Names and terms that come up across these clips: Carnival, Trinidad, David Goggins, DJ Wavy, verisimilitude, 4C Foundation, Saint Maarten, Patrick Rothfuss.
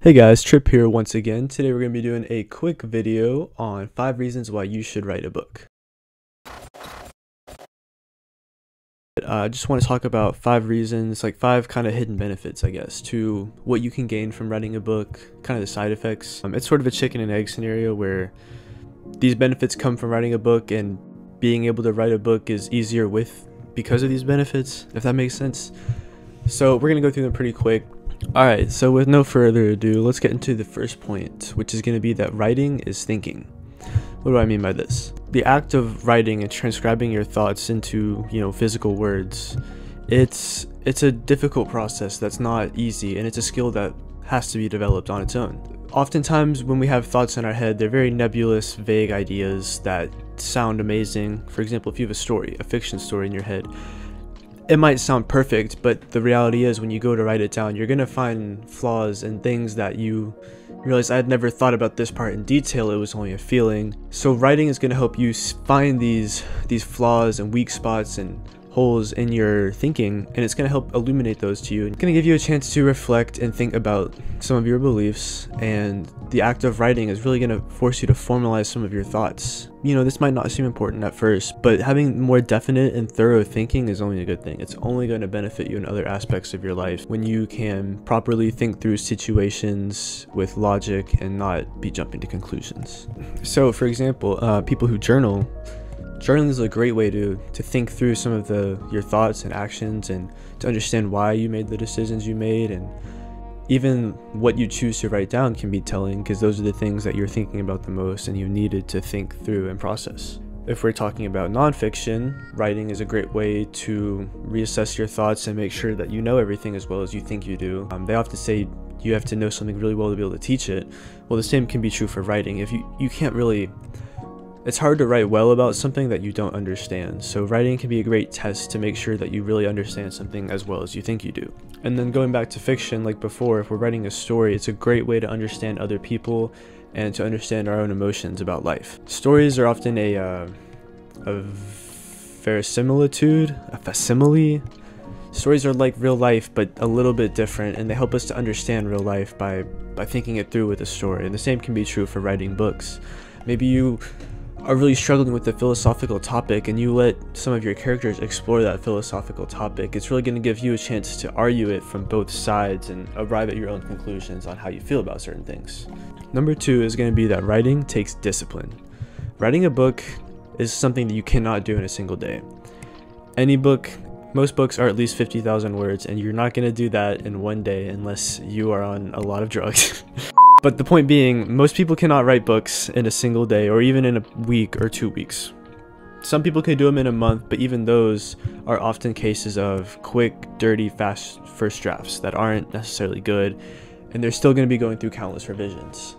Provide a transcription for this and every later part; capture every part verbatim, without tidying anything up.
Hey guys, Trip here once again. Today we're going to be doing a quick video on five reasons why you should write a book. I uh, just want to talk about five reasons, like five kind of hidden benefits, I guess, to what you can gain from writing a book, kind of the side effects. Um, it's sort of a chicken and egg scenario where these benefits come from writing a book and being able to write a book is easier with because of these benefits, if that makes sense. So we're going to go through them pretty quick. Alright, so with no further ado, let's get into the first point, which is going to be that writing is thinking. What do I mean by this? The act of writing and transcribing your thoughts into, you know, physical words, it's it's a difficult process that's not easy, and it's a skill that has to be developed on its own. Oftentimes when we have thoughts in our head, they're very nebulous, vague ideas that sound amazing. For example, if you have a story, a fiction story in your head, it might sound perfect, but the reality is when you go to write it down, you're going to find flaws and things that you realize, I had never thought about this part in detail, it was only a feeling. So writing is going to help you find these these flaws and weak spots and holes in your thinking, and it's going to help illuminate those to you. It's going to give you a chance to reflect and think about some of your beliefs, and the act of writing is really going to force you to formalize some of your thoughts. You know, this might not seem important at first, but having more definite and thorough thinking is only a good thing. It's only going to benefit you in other aspects of your life when you can properly think through situations with logic and not be jumping to conclusions. So, for example, uh, people who journal, journaling is a great way to to think through some of the your thoughts and actions and to understand why you made the decisions you made, and even what you choose to write down can be telling, because those are the things that you're thinking about the most and you needed to think through and process. If we're talking about nonfiction, writing is a great way to reassess your thoughts and make sure that you know everything as well as you think you do. Um, they often say you have to know something really well to be able to teach it. Well, the same can be true for writing. If you, you can't really, it's hard to write well about something that you don't understand. So writing can be a great test to make sure that you really understand something as well as you think you do. And then going back to fiction, like before, if we're writing a story, it's a great way to understand other people and to understand our own emotions about life. Stories are often a, uh, a verisimilitude, a facsimile. Stories are like real life, but a little bit different, and they help us to understand real life by, by thinking it through with a story. And the same can be true for writing books. Maybe you are really struggling with the philosophical topic and you let some of your characters explore that philosophical topic, it's really going to give you a chance to argue it from both sides and arrive at your own conclusions on how you feel about certain things. Number two is going to be that writing takes discipline. Writing a book is something that you cannot do in a single day. Any book, most books are at least fifty thousand words, and you're not going to do that in one day unless you are on a lot of drugs. But the point being, most people cannot write books in a single day or even in a week or two weeks. Some people can do them in a month, but even those are often cases of quick, dirty, fast first drafts that aren't necessarily good, and they're still going to be going through countless revisions.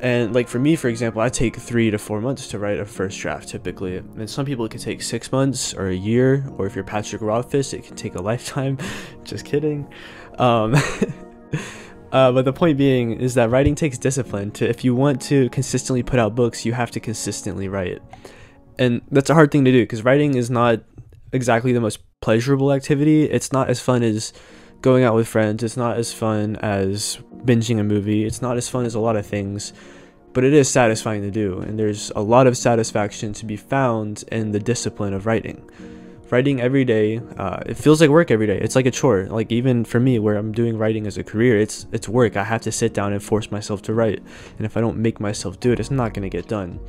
And like for me, for example, I take three to four months to write a first draft typically, and some people it can take six months or a year, or if you're Patrick Rothfuss, it can take a lifetime. Just kidding. Um... Uh, but the point being is that writing takes discipline. To, if you want to consistently put out books, you have to consistently write. And that's a hard thing to do because writing is not exactly the most pleasurable activity. It's not as fun as going out with friends. It's not as fun as binging a movie. It's not as fun as a lot of things, but it is satisfying to do. And there's a lot of satisfaction to be found in the discipline of writing. Writing every day, uh, it feels like work every day. It's like a chore. Like even for me, where I'm doing writing as a career, it's it's work. I have to sit down and force myself to write. And if I don't make myself do it, it's not gonna get done.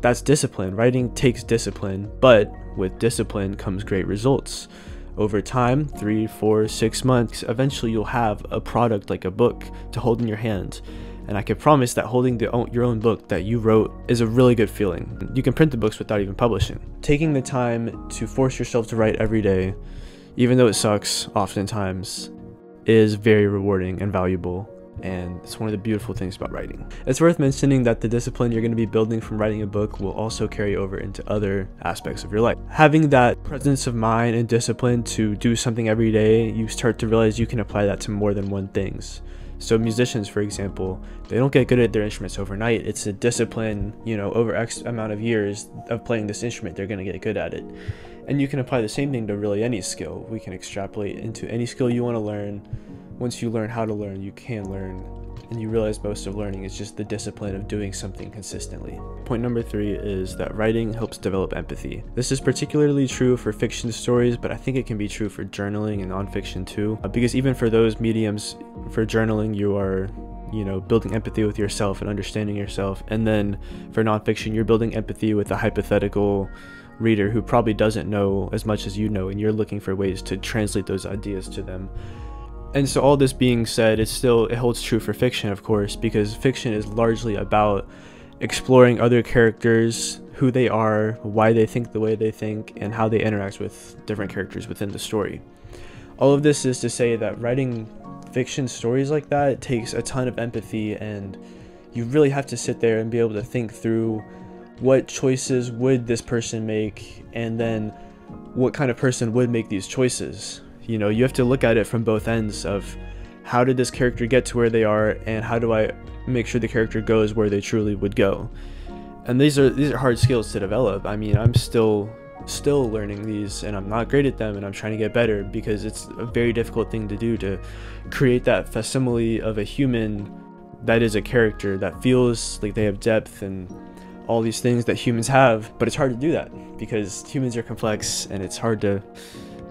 That's discipline. Writing takes discipline, but with discipline comes great results. Over time, three, four, six months, eventually you'll have a product like a book to hold in your hand. And I can promise that holding the own, your own book that you wrote is a really good feeling. You can print the books without even publishing. Taking the time to force yourself to write every day, even though it sucks oftentimes, is very rewarding and valuable. And it's one of the beautiful things about writing. It's worth mentioning that the discipline you're going to be building from writing a book will also carry over into other aspects of your life. Having that presence of mind and discipline to do something every day, you start to realize you can apply that to more than one things. So musicians, for example, they don't get good at their instruments overnight. It's a discipline, you know, over X amount of years of playing this instrument, they're going to get good at it. And you can apply the same thing to really any skill. We can extrapolate into any skill you want to learn. Once you learn how to learn, you can learn and you realize most of learning is just the discipline of doing something consistently. Point number three is that writing helps develop empathy. This is particularly true for fiction stories, but I think it can be true for journaling and nonfiction too, because even for those mediums, for journaling, you are you know, building empathy with yourself and understanding yourself. And then for nonfiction, you're building empathy with a hypothetical reader who probably doesn't know as much as you know, and you're looking for ways to translate those ideas to them. And so all this being said, it's still, it holds true for fiction, of course, because fiction is largely about exploring other characters, who they are, why they think the way they think, and how they interact with different characters within the story. All of this is to say that writing fiction stories like that takes a ton of empathy, and you really have to sit there and be able to think through what choices would this person make, and then what kind of person would make these choices. You know, you have to look at it from both ends of how did this character get to where they are, and how do I make sure the character goes where they truly would go. And these are these are hard skills to develop. I mean, I'm still still learning these, and I'm not great at them, and I'm trying to get better, because it's a very difficult thing to do, to create that facsimile of a human that is a character that feels like they have depth and all these things that humans have. But it's hard to do that because humans are complex, and it's hard to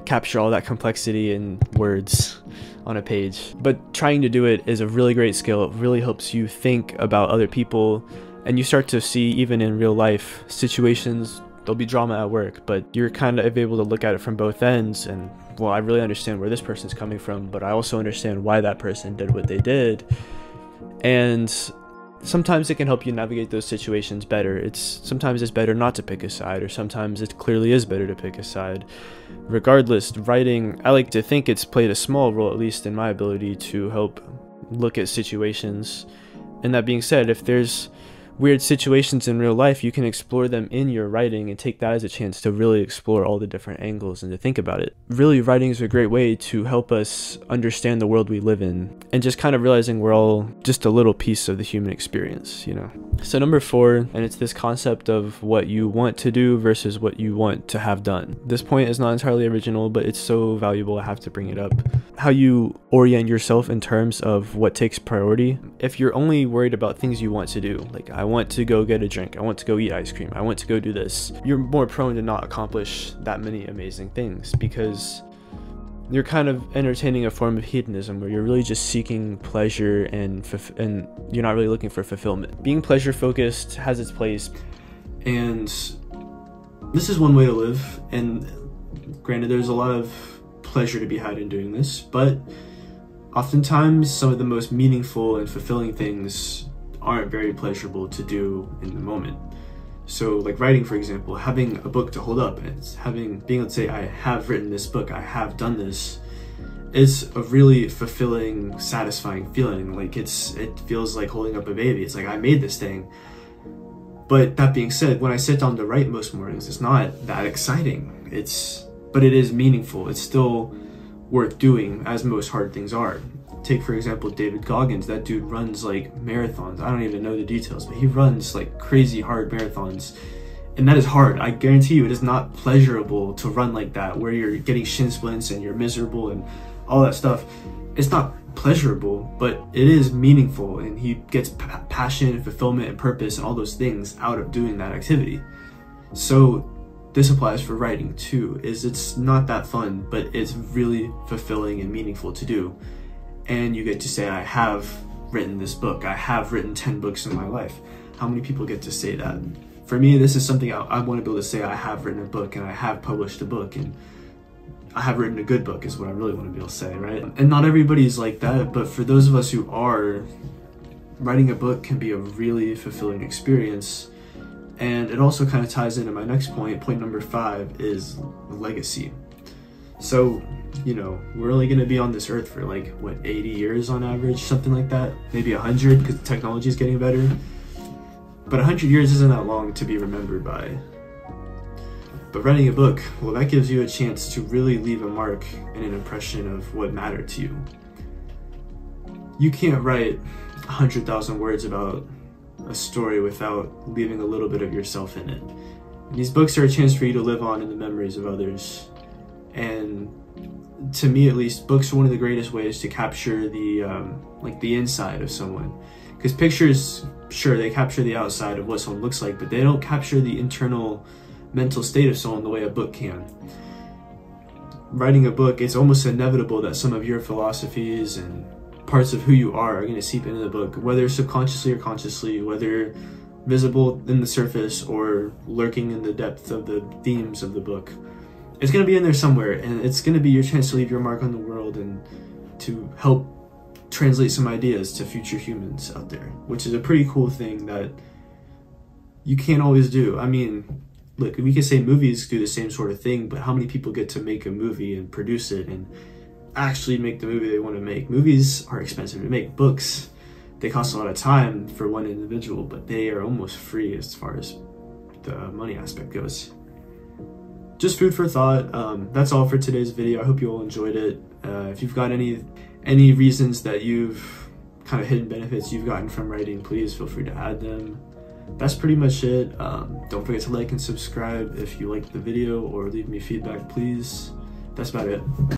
capture all that complexity in words on a page. But trying to do it is a really great skill. It really helps you think about other people, and you start to see, even in real life situations, there'll be drama at work, but you're kind of able to look at it from both ends and, well, I really understand where this person's coming from, but I also understand why that person did what they did. And sometimes it can help you navigate those situations better. It's sometimes it's better not to pick a side, or sometimes it clearly is better to pick a side. Regardless, writing, I like to think it's played a small role, at least in my ability to help look at situations. And that being said, if there's weird situations in real life, you can explore them in your writing and take that as a chance to really explore all the different angles and to think about it. Really, writing is a great way to help us understand the world we live in, and just kind of realizing we're all just a little piece of the human experience, you know. So number four, and it's this concept of what you want to do versus what you want to have done. This point is not entirely original, but it's so valuable I have to bring it up. How you orient yourself in terms of what takes priority. If you're only worried about things you want to do, like I I want to go get a drink, I want to go eat ice cream, I want to go do this, you're more prone to not accomplish that many amazing things, because you're kind of entertaining a form of hedonism where you're really just seeking pleasure and and you're not really looking for fulfillment. Being pleasure focused has its place, and this is one way to live, and granted there's a lot of pleasure to be had in doing this, but oftentimes some of the most meaningful and fulfilling things aren't very pleasurable to do in the moment. So like writing, for example, having a book to hold up, it's having being able to say I have written this book, I have done this, it's a really fulfilling, satisfying feeling. Like it's it feels like holding up a baby. It's like I made this thing. But that being said, when I sit down to write most mornings, it's not that exciting. It's but it is meaningful. It's still worth doing, as most hard things are. Take, for example, David Goggins. That dude runs like marathons. I don't even know the details, but he runs like crazy hard marathons. And that is hard. I guarantee you it is not pleasurable to run like that, where you're getting shin splints and you're miserable and all that stuff. It's not pleasurable, but it is meaningful. And he gets p passion and fulfillment and purpose and all those things out of doing that activity. So this applies for writing too, is it's not that fun, but it's really fulfilling and meaningful to do. And you get to say, I have written this book. I have written ten books in my life. How many people get to say that? For me, this is something I, I want to be able to say, I have written a book, and I have published a book, and I have written a good book, is what I really want to be able to say, right? And not everybody's like that, but for those of us who are, writing a book can be a really fulfilling experience. And it also kind of ties into my next point. Point number five is legacy. So, you know, we're only going to be on this earth for like, what, eighty years on average, something like that, maybe a hundred, because technology is getting better. But a hundred years isn't that long to be remembered by. But writing a book, well, that gives you a chance to really leave a mark and an impression of what mattered to you. You can't write a hundred thousand words about a story without leaving a little bit of yourself in it. And these books are a chance for you to live on in the memories of others. And to me at least, books are one of the greatest ways to capture the um, like the inside of someone. Because pictures, sure, they capture the outside of what someone looks like, but they don't capture the internal mental state of someone the way a book can. Writing a book, it's almost inevitable that some of your philosophies and parts of who you are are going to seep into the book, whether subconsciously or consciously, whether visible in the surface or lurking in the depth of the themes of the book. It's going to be in there somewhere, and it's going to be your chance to leave your mark on the world and to help translate some ideas to future humans out there, which is a pretty cool thing that you can't always do. I mean, look, we can say movies do the same sort of thing, but how many people get to make a movie and produce it and actually make the movie they want to make? Movies are expensive to make. Books, they cost a lot of time for one individual, but they are almost free as far as the money aspect goes. Just food for thought. Um, that's all for today's video. I hope you all enjoyed it. Uh, if you've got any any reasons that you've kind of hidden benefits you've gotten from writing, please feel free to add them. That's pretty much it. Um, don't forget to like and subscribe if you liked the video, or leave me feedback, please. That's about it.